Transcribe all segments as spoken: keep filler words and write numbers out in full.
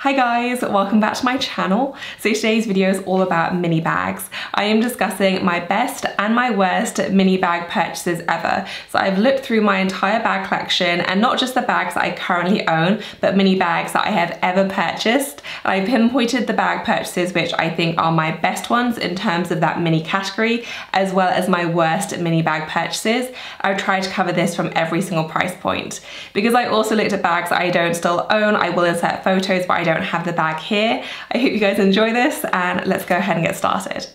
Hi guys, welcome back to my channel. So today's video is all about mini bags. I am discussing my best and my worst mini bag purchases ever. So I've looked through my entire bag collection, and not just the bags that I currently own, but mini bags that I have ever purchased. And I pinpointed the bag purchases which I think are my best ones in terms of that mini category, as well as my worst mini bag purchases. I've tried to cover this from every single price point. Because I also looked at bags that I don't still own, I will insert photos, but I don't have the bag here. I hope you guys enjoy this, and let's go ahead and get started.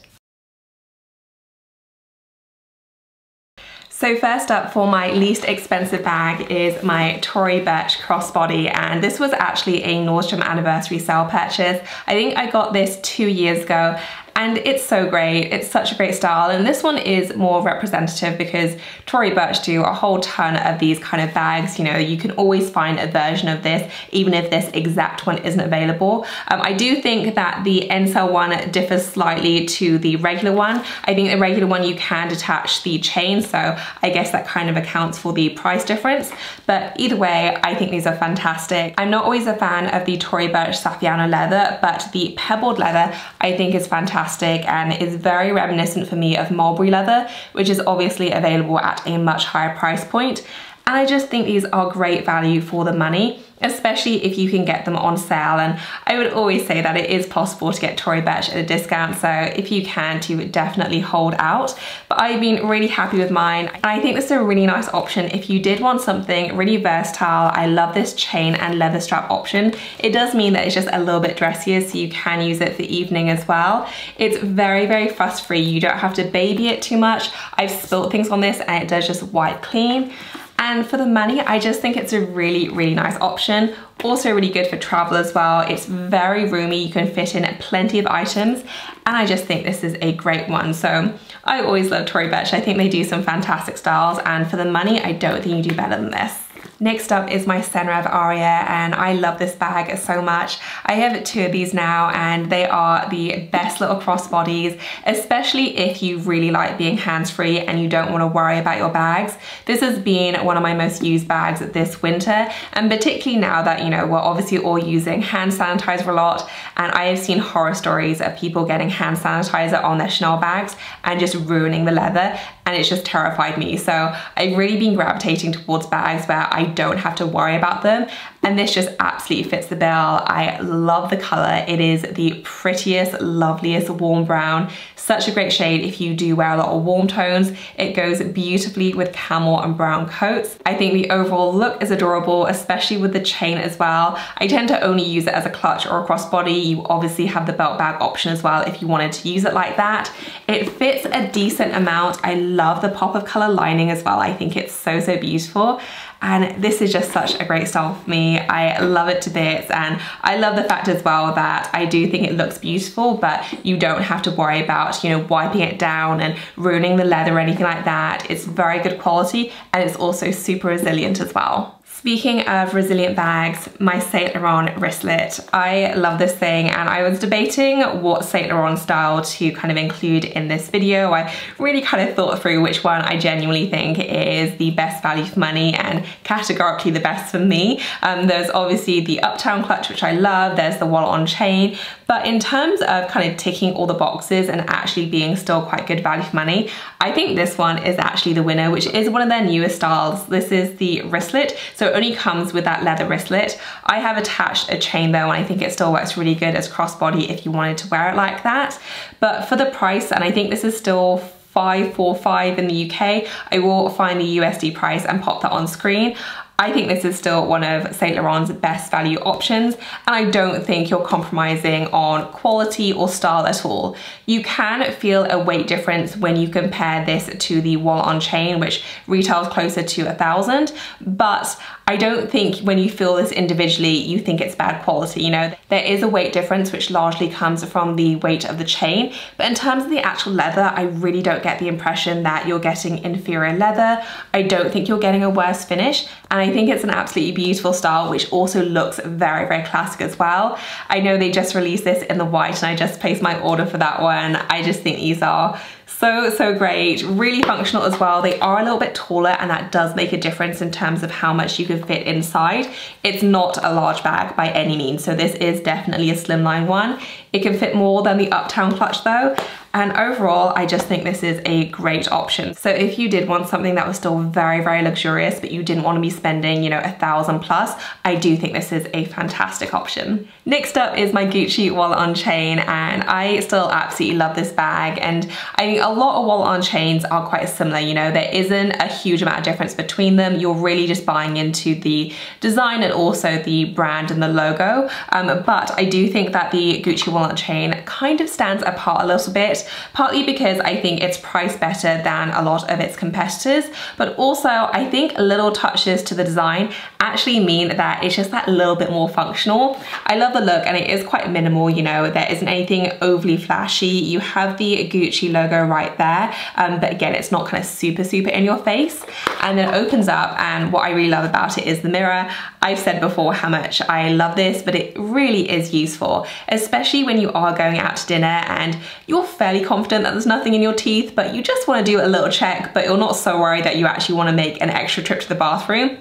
So first up for my least expensive bag is my Tory Burch crossbody, and this was actually a Nordstrom anniversary sale purchase. I think I got this two years ago. And it's so great, it's such a great style, and this one is more representative because Tory Burch do a whole ton of these kind of bags. You know, you can always find a version of this, even if this exact one isn't available. Um, I do think that the end sale one differs slightly to the regular one. I think the regular one you can detach the chain, so I guess that kind of accounts for the price difference. But either way, I think these are fantastic. I'm not always a fan of the Tory Burch Saffiano leather, but the pebbled leather I think is fantastic. And is very reminiscent for me of Mulberry leather, which is obviously available at a much higher price point. And I just think these are great value for the money, especially if you can get them on sale. And I would always say that it is possible to get Tory Burch at a discount, so if you can, to definitely hold out. But I've been really happy with mine, and I think this is a really nice option if you did want something really versatile. I love this chain and leather strap option. It does mean that it's just a little bit dressier, so you can use it for evening as well. It's very, very fuss free. You don't have to baby it too much. I've spilt things on this and it does just wipe clean. And for the money, I just think it's a really, really nice option. Also really good for travel as well. It's very roomy, you can fit in plenty of items, and I just think this is a great one. So I always love Tory Burch. I think they do some fantastic styles, and for the money, I don't think you do better than this. Next up is my Senreve Aria, and I love this bag so much. I have two of these now, and they are the best little crossbodies, especially if you really like being hands-free and you don't want to worry about your bags. This has been one of my most used bags this winter, and particularly now that, you know, we're obviously all using hand sanitizer a lot, and I have seen horror stories of people getting hand sanitizer on their Chanel bags and just ruining the leather, and it's just terrified me. So I've really been gravitating towards bags where I don't have to worry about them, and this just absolutely fits the bill. I love the color. It is the prettiest, loveliest warm brown. Such a great shade if you do wear a lot of warm tones. It goes beautifully with camel and brown coats. I think the overall look is adorable, especially with the chain as well. I tend to only use it as a clutch or a crossbody. You obviously have the belt bag option as well if you wanted to use it like that. It fits a decent amount. I love the pop of color lining as well. I think it's so, so beautiful. And this is just such a great style for me. I love it to bits, and I love the fact as well that I do think it looks beautiful, but you don't have to worry about, you know, wiping it down and ruining the leather or anything like that. It's very good quality, and it's also super resilient as well. Speaking of resilient bags, my Saint Laurent wristlet. I love this thing, and I was debating what Saint Laurent style to kind of include in this video. I really kind of thought through which one I genuinely think is the best value for money and categorically the best for me. Um, there's obviously the Uptown clutch, which I love. There's the wallet on chain. But in terms of kind of ticking all the boxes and actually being still quite good value for money, I think this one is actually the winner, which is one of their newest styles. This is the wristlet, so it only comes with that leather wristlet. I have attached a chain though, and I think it still works really good as crossbody if you wanted to wear it like that. But for the price, and I think this is still five forty-five in the U K, I will find the U S D price and pop that on screen. I think this is still one of Saint Laurent's best value options, and I don't think you're compromising on quality or style at all. You can feel a weight difference when you compare this to the wallet on chain, which retails closer to a thousand, but I don't think when you feel this individually, you think it's bad quality. You know, there is a weight difference, which largely comes from the weight of the chain, but in terms of the actual leather, I really don't get the impression that you're getting inferior leather. I don't think you're getting a worse finish, and I I think it's an absolutely beautiful style, which also looks very, very classic as well. I know they just released this in the white, and I just placed my order for that one. I just think these are So, so great. Really functional as well. They are a little bit taller and that does make a difference in terms of how much you can fit inside. It's not a large bag by any means, so this is definitely a slimline one. It can fit more than the Uptown clutch though. And overall, I just think this is a great option. So if you did want something that was still very, very luxurious, but you didn't want to be spending, you know, a thousand plus, I do think this is a fantastic option. Next up is my Gucci Wallet on Chain, and I still absolutely love this bag. And I think a lot of wallet on chains are quite similar, you know, there isn't a huge amount of difference between them. You're really just buying into the design and also the brand and the logo. Um, but I do think that the Gucci Wallet on Chain kind of stands apart a little bit. Partly because I think it's priced better than a lot of its competitors, but also I think little touches to the design actually mean that it's just that little bit more functional. I love the look and it is quite minimal, you know, there isn't anything overly flashy. You have the Gucci logo right there, um, but again, it's not kind of super, super in your face. And then it opens up, and what I really love about it is the mirror. I've said before how much I love this, but it really is useful, especially when you are going out to dinner and you're fairly confident that there's nothing in your teeth, but you just want to do a little check, but you're not so worried that you actually want to make an extra trip to the bathroom.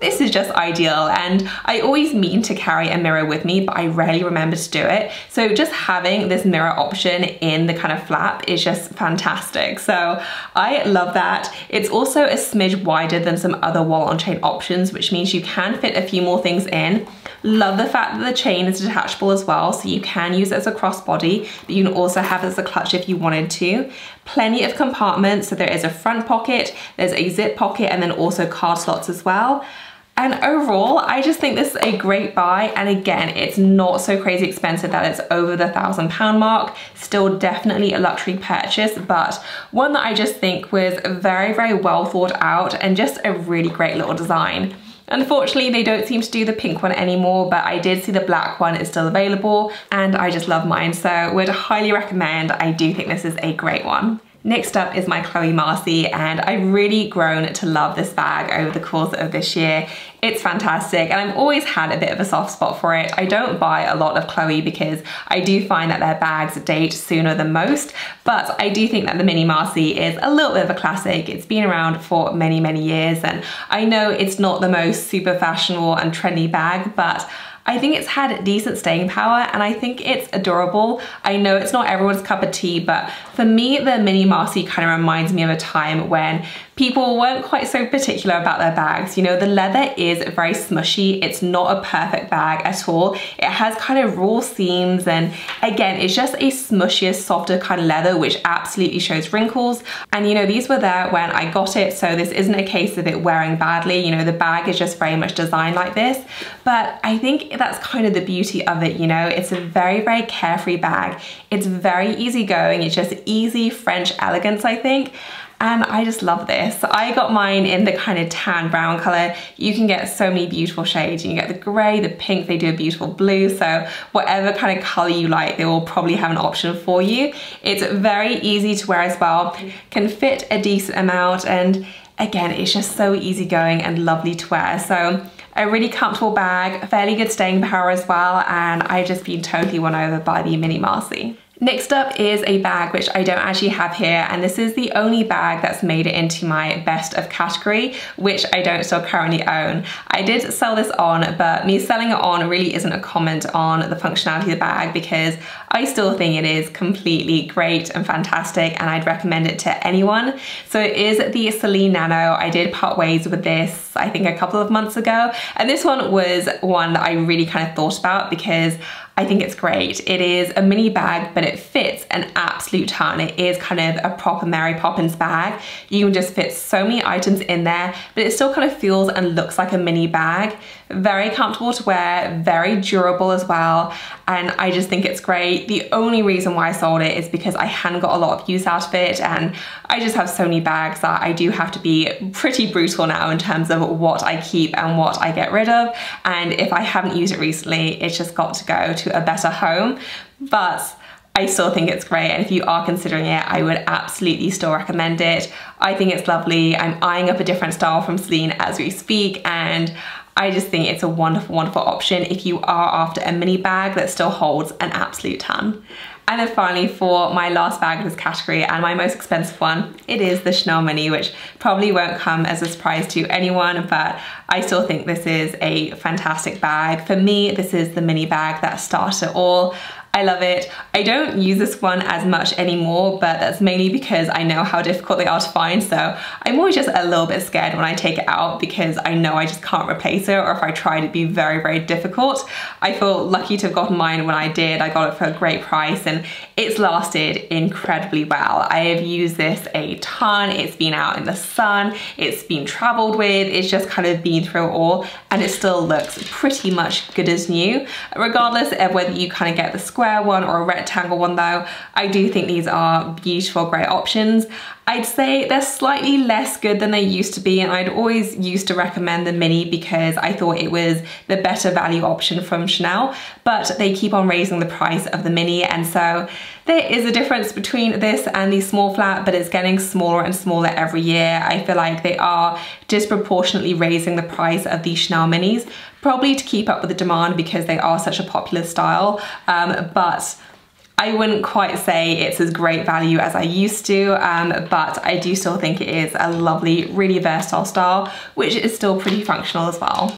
This is just ideal, and I always mean to carry a mirror with me, but I rarely remember to do it. So just having this mirror option in the kind of flap is just fantastic. So I love that. It's also a smidge wider than some other wallet on chain options, which means you can fit a few more things in. Love the fact that the chain is detachable as well, so you can use it as a crossbody, but you can also have it as a clutch if you wanted to. Plenty of compartments, so there is a front pocket, there's a zip pocket, and then also card slots as well. And overall, I just think this is a great buy. And again, it's not so crazy expensive that it's over the thousand pound mark. Still definitely a luxury purchase, but one that I just think was very, very well thought out and just a really great little design. Unfortunately, they don't seem to do the pink one anymore, but I did see the black one is still available and I just love mine. So would highly recommend. I do think this is a great one. Next up is my Chloe Marcie, and I've really grown to love this bag over the course of this year. It's fantastic, and I've always had a bit of a soft spot for it. I don't buy a lot of Chloe because I do find that their bags date sooner than most, but I do think that the Mini Marcie is a little bit of a classic. It's been around for many, many years, and I know it's not the most super fashionable and trendy bag, but I think it's had decent staying power and I think it's adorable. I know it's not everyone's cup of tea, but for me, the Mini Marcie kind of reminds me of a time when people weren't quite so particular about their bags. You know, the leather is very smushy. It's not a perfect bag at all. It has kind of raw seams, and again, it's just a smushier, softer kind of leather, which absolutely shows wrinkles. And you know, these were there when I got it, so this isn't a case of it wearing badly. You know, the bag is just very much designed like this, but I think that's kind of the beauty of it, you know? It's a very, very carefree bag. It's very easygoing. It's just easy French elegance, I think. And I just love this. I got mine in the kind of tan brown color. You can get so many beautiful shades. You can get the gray, the pink, they do a beautiful blue. So whatever kind of color you like, they will probably have an option for you. It's very easy to wear as well. Can fit a decent amount. And again, it's just so easygoing and lovely to wear. So a really comfortable bag, fairly good staying power as well, and I've just been totally won over by the Mini Marcie. Next up is a bag which I don't actually have here, and this is the only bag that's made it into my best of category, which I don't still currently own. I did sell this on, but me selling it on really isn't a comment on the functionality of the bag because I still think it is completely great and fantastic, and I'd recommend it to anyone. So it is the Celine Nano. I did part ways with this, I think a couple of months ago, and this one was one that I really kind of thought about because I think it's great. It is a mini bag, but it fits an absolute ton. It is kind of a proper Mary Poppins bag. You can just fit so many items in there, but it still kind of feels and looks like a mini bag. Very comfortable to wear, very durable as well, and I just think it's great. The only reason why I sold it is because I hadn't got a lot of use out of it, and I just have so many bags that I do have to be pretty brutal now in terms of what I keep and what I get rid of, and if I haven't used it recently, it's just got to go to to a better home. But I still think it's great, and if you are considering it, I would absolutely still recommend it. I think it's lovely. I'm eyeing up a different style from Celine as we speak, and I just think it's a wonderful, wonderful option if you are after a mini bag that still holds an absolute ton. And then finally, for my last bag of this category and my most expensive one, it is the Chanel Mini, which probably won't come as a surprise to anyone, but I still think this is a fantastic bag. For me, this is the mini bag that started it all. I love it. I don't use this one as much anymore, but that's mainly because I know how difficult they are to find, so I'm always just a little bit scared when I take it out because I know I just can't replace it, or if I tried, it'd be very, very difficult. I feel lucky to have gotten mine when I did. I got it for a great price and it's lasted incredibly well. I have used this a ton. It's been out in the sun, it's been traveled with, it's just kind of been through it all, and it still looks pretty much good as new. Regardless of whether you kind of get the square one or a rectangle one, though, I do think these are beautiful, great options. I'd say they're slightly less good than they used to be, and I'd always used to recommend the mini because I thought it was the better value option from Chanel, but they keep on raising the price of the mini, and so there is a difference between this and the small flat, but it's getting smaller and smaller every year. I feel like they are disproportionately raising the price of the Chanel minis, probably to keep up with the demand because they are such a popular style, um, but I wouldn't quite say it's as great value as I used to, um, but I do still think it is a lovely, really versatile style, which is still pretty functional as well.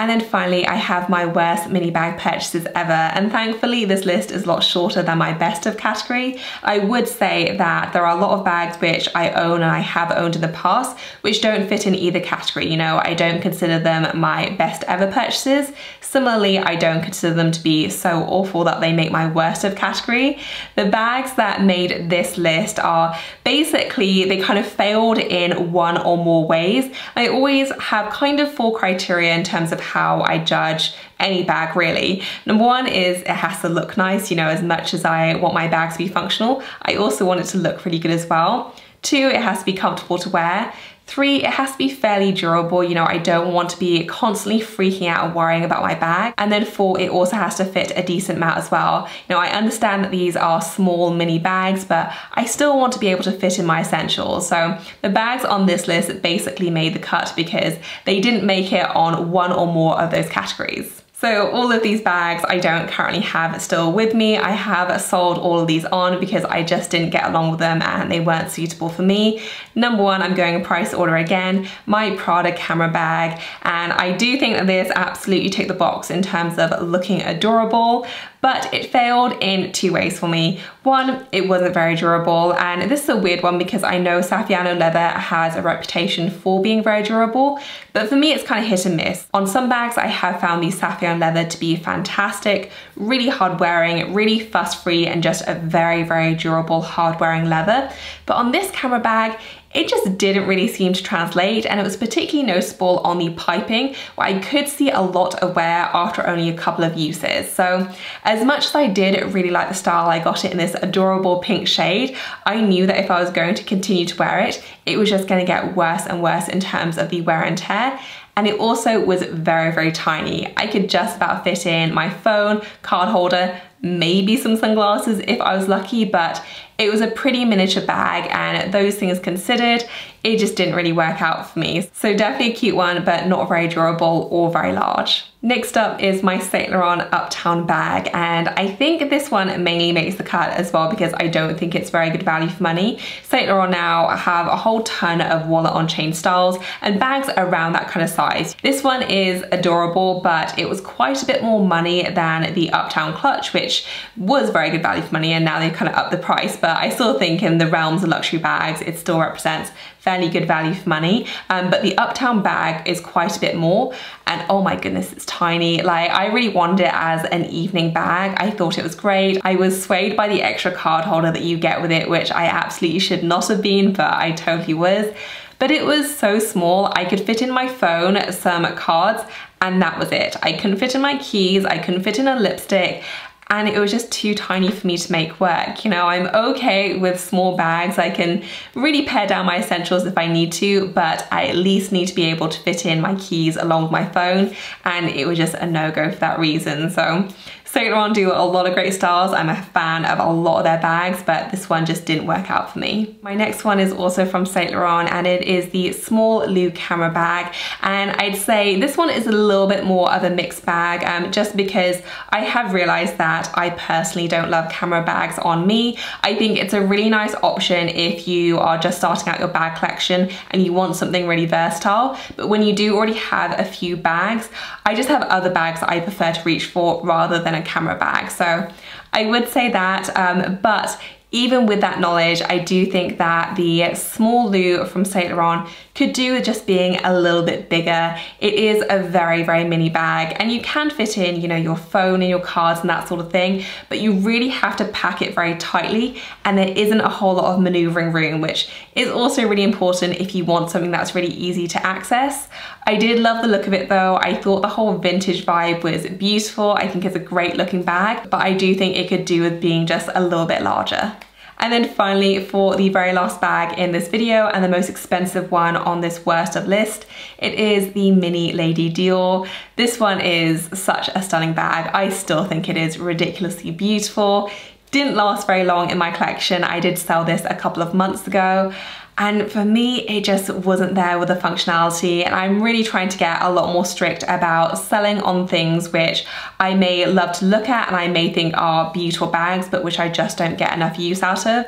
And then finally, I have my worst mini bag purchases ever, and thankfully this list is a lot shorter than my best of category. I would say that there are a lot of bags which I own and I have owned in the past which don't fit in either category. You know, I don't consider them my best ever purchases. Similarly, I don't consider them to be so awful that they make my worst of category. The bags that made this list are basically, they kind of failed in one or more ways. I always have kind of four criteria in terms of how I judge any bag really. Number one is it has to look nice. You know, as much as I want my bags to be functional, I also want it to look really good as well. Two, it has to be comfortable to wear. Three, it has to be fairly durable. You know, I don't want to be constantly freaking out and worrying about my bag. And then four, it also has to fit a decent amount as well. You know, I understand that these are small mini bags, but I still want to be able to fit in my essentials. So the bags on this list basically made the cut because they didn't make it on one or more of those categories. So all of these bags I don't currently have still with me. I have sold all of these on because I just didn't get along with them and they weren't suitable for me. Number one, I'm going price order again, my Prada camera bag. And I do think that this absolutely ticked the box in terms of looking adorable, but it failed in two ways for me. One, it wasn't very durable, and this is a weird one because I know Saffiano leather has a reputation for being very durable, but for me it's kind of hit and miss. On some bags I have found the Saffiano leather to be fantastic, really hard wearing, really fuss free, and just a very, very durable hard wearing leather. But on this camera bag, it just didn't really seem to translate, and it was particularly noticeable on the piping where I could see a lot of wear after only a couple of uses. So as much as I did really like the style, I got it in this adorable pink shade, I knew that if I was going to continue to wear it, it was just going to get worse and worse in terms of the wear and tear. And it also was very, very tiny. I could just about fit in my phone, card holder, maybe some sunglasses if I was lucky, but it was a pretty miniature bag, and those things considered, it just didn't really work out for me. So definitely a cute one, but not very durable or very large. Next up is my Saint Laurent Uptown bag, and I think this one mainly makes the cut as well because I don't think it's very good value for money. Saint Laurent now have a whole ton of wallet on chain styles and bags around that kind of size. This one is adorable, but it was quite a bit more money than the Uptown clutch, which was very good value for money, and now they've kind of upped the price, but I still think in the realms of luxury bags it still represents fairly good value for money, um, but the Uptown bag is quite a bit more, and oh my goodness, it's tiny. Like, I really wanted it as an evening bag. I thought it was great. I was swayed by the extra card holder that you get with it, which I absolutely should not have been, but I totally was. But it was so small, I could fit in my phone, some cards, and that was it. I couldn't fit in my keys, I couldn't fit in a lipstick, and it was just too tiny for me to make work. You know, I'm okay with small bags. I can really pare down my essentials if I need to, but I at least need to be able to fit in my keys along with my phone, and it was just a no-go for that reason. So Saint Laurent do a lot of great styles. I'm a fan of a lot of their bags, but this one just didn't work out for me. My next one is also from Saint Laurent, and it is the small Lou camera bag. And I'd say this one is a little bit more of a mixed bag, um, just because I have realized that I personally don't love camera bags on me. I think it's a really nice option if you are just starting out your bag collection and you want something really versatile. But when you do already have a few bags, I just have other bags that I prefer to reach for rather than a camera bag. So I would say that, um, but even with that knowledge, I do think that the small Lou from Saint Laurent could do with just being a little bit bigger. It is a very, very mini bag, and you can fit in, you know, your phone and your cards and that sort of thing, but you really have to pack it very tightly, and there isn't a whole lot of maneuvering room, which is also really important if you want something that's really easy to access. I did love the look of it though. I thought the whole vintage vibe was beautiful. I think it's a great looking bag, but I do think it could do with being just a little bit larger. And then finally, for the very last bag in this video and the most expensive one on this worst of list, it is the mini Lady Dior. This one is such a stunning bag. I still think it is ridiculously beautiful. Didn't last very long in my collection. I did sell this a couple of months ago. And for me, it just wasn't there with the functionality, and I'm really trying to get a lot more strict about selling on things which I may love to look at and I may think are beautiful bags, but which I just don't get enough use out of.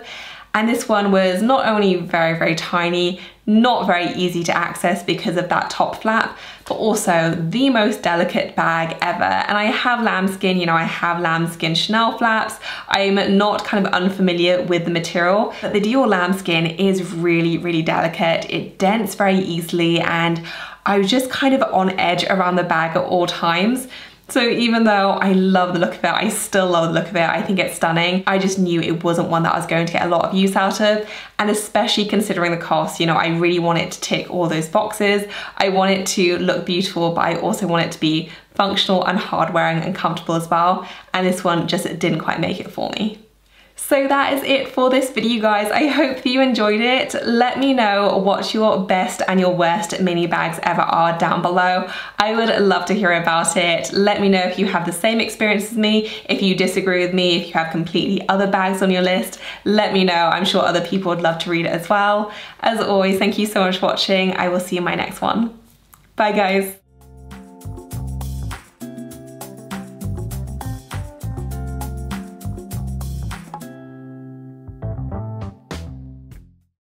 And this one was not only very, very tiny, not very easy to access because of that top flap, but also the most delicate bag ever. And I have lambskin, you know, I have lambskin Chanel flaps. I'm not kind of unfamiliar with the material, but the Dior lambskin is really, really delicate. It dents very easily, and I was just kind of on edge around the bag at all times. So even though I love the look of it, I still love the look of it, I think it's stunning, I just knew it wasn't one that I was going to get a lot of use out of, and especially considering the cost, you know, I really want it to tick all those boxes. I want it to look beautiful, but I also want it to be functional and hard wearing and comfortable as well, and this one just didn't quite make it for me. So that is it for this video, guys. I hope that you enjoyed it. Let me know what your best and your worst mini bags ever are down below. I would love to hear about it. Let me know if you have the same experience as me, if you disagree with me, if you have completely other bags on your list. Let me know. I'm sure other people would love to read it as well. As always, thank you so much for watching. I will see you in my next one. Bye, guys.